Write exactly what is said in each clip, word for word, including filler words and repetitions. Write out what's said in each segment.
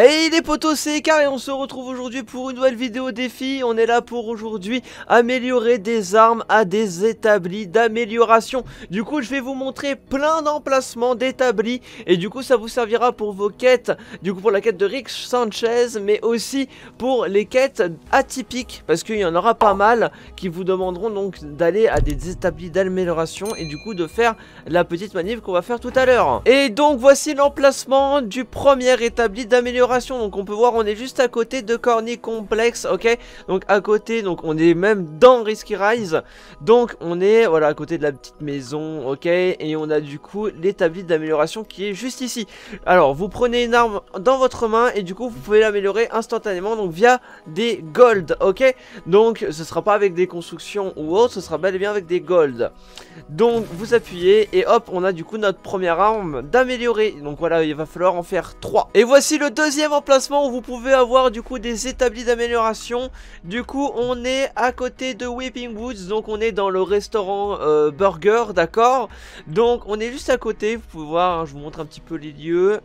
Hey les potos, c'est Écart et on se retrouve aujourd'hui pour une nouvelle vidéo défi. On est là pour aujourd'hui améliorer des armes à des établis d'amélioration. Du coup je vais vous montrer plein d'emplacements d'établis et du coup ça vous servira pour vos quêtes. Du coup pour la quête de Rick Sanchez, mais aussi pour les quêtes atypiques, parce qu'il y en aura pas mal qui vous demanderont donc d'aller à des établis d'amélioration et du coup de faire la petite manip qu'on va faire tout à l'heure. Et donc voici l'emplacement du premier établi d'amélioration. Donc on peut voir, on est juste à côté de Corny Complex, ok. Donc à côté, donc on est même dans Risky Rise. Donc on est voilà à côté de la petite maison, ok. Et on a du coup l'établi d'amélioration qui est juste ici. Alors vous prenez une arme dans votre main et du coup vous pouvez l'améliorer instantanément, donc via des gold, ok. Donc ce sera pas avec des constructions ou autre, ce sera bel et bien avec des gold. Donc vous appuyez et hop, on a du coup notre première arme d'améliorer. Donc voilà, il va falloir en faire trois. Et voici le deuxième emplacement où vous pouvez avoir du coup des établis d'amélioration. Du coup on est à côté de Weeping Woods, donc on est dans le restaurant euh, burger, d'accord. Donc on est juste à côté, vous pouvez voir, hein, je vous montre un petit peu les lieux.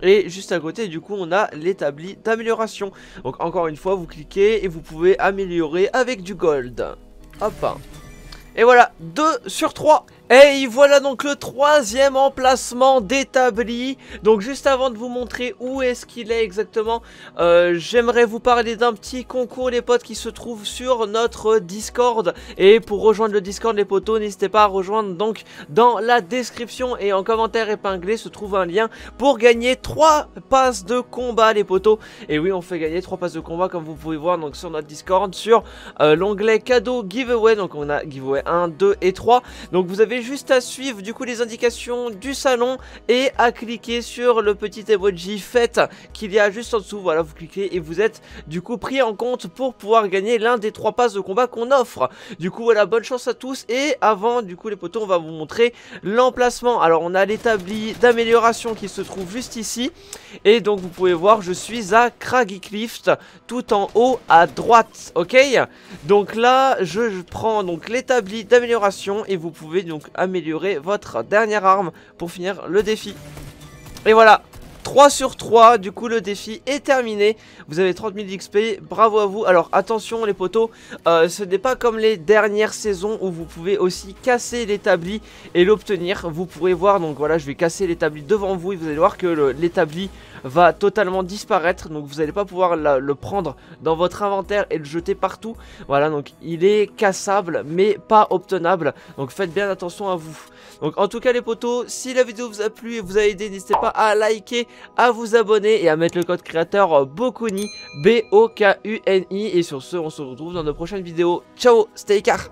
Et juste à côté du coup on a l'établi d'amélioration. Donc encore une fois vous cliquez et vous pouvez améliorer avec du gold. Hop. Et voilà, deux sur trois. Et voilà donc le troisième emplacement d'établi. Donc juste avant de vous montrer où est-ce qu'il est exactement, euh, j'aimerais vous parler d'un petit concours les potes qui se trouve sur notre Discord. Et pour rejoindre le Discord les potos, n'hésitez pas à rejoindre, donc dans la description et en commentaire épinglé se trouve un lien pour gagner trois passes de combat les potos. Et oui, on fait gagner trois passes de combat comme vous pouvez voir donc sur notre Discord, sur euh, l'onglet cadeau giveaway. Donc on a giveaway un, deux et trois. Donc vous avez juste à suivre du coup les indications du salon et à cliquer sur le petit emoji fête qu'il y a juste en dessous. Voilà, vous cliquez et vous êtes du coup pris en compte pour pouvoir gagner l'un des trois passes de combat qu'on offre. Du coup voilà, bonne chance à tous. Et avant du coup les potos, on va vous montrer l'emplacement. Alors on a l'établi d'amélioration qui se trouve juste ici et donc vous pouvez voir, je suis à Kraggy Clift tout en haut à droite, ok. Donc là je prends donc l'établi d'amélioration et vous pouvez donc améliorer votre dernière arme pour finir le défi. Et voilà, trois sur trois, du coup le défi est terminé. Vous avez trente mille d'X P, bravo à vous. Alors attention les potos, euh, ce n'est pas comme les dernières saisons où vous pouvez aussi casser l'établi et l'obtenir. Vous pourrez voir, donc voilà, je vais casser l'établi devant vous et vous allez voir que l'établi va totalement disparaître. Donc vous n'allez pas pouvoir la, le prendre dans votre inventaire et le jeter partout. Voilà, donc il est cassable mais pas obtenable. Donc faites bien attention à vous. Donc en tout cas les potos, si la vidéo vous a plu et vous a aidé, n'hésitez pas à liker, à vous abonner et à mettre le code créateur Bokuni, B O K U N I. Et sur ce, on se retrouve dans nos prochaines vidéos. Ciao, c'était Écart.